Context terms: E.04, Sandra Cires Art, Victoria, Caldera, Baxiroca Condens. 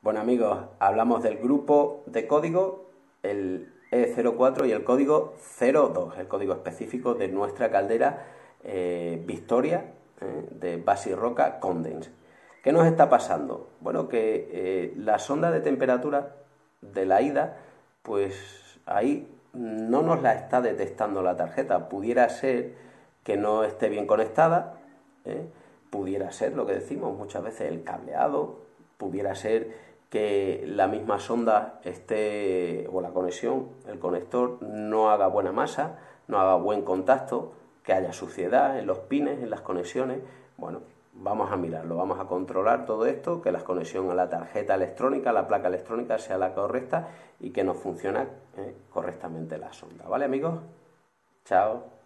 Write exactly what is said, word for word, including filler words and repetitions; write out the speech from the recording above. Bueno amigos, hablamos del grupo de código, el E cero cuatro y el código cero dos, el código específico de nuestra caldera eh, Victoria eh, de Baxiroca Condens. ¿Qué nos está pasando? Bueno, que eh, la sonda de temperatura de la ida, pues ahí no nos la está detectando la tarjeta. Pudiera ser que no esté bien conectada, ¿eh? Pudiera ser lo que decimos muchas veces, el cableado, pudiera ser que la misma sonda esté, o la conexión, el conector, no haga buena masa, no haga buen contacto, que haya suciedad en los pines, en las conexiones. Bueno, vamos a mirarlo, vamos a controlar todo esto, que la conexión a la tarjeta electrónica, a la placa electrónica sea la correcta y que nos funcione eh, correctamente la sonda. ¿Vale amigos? Chao.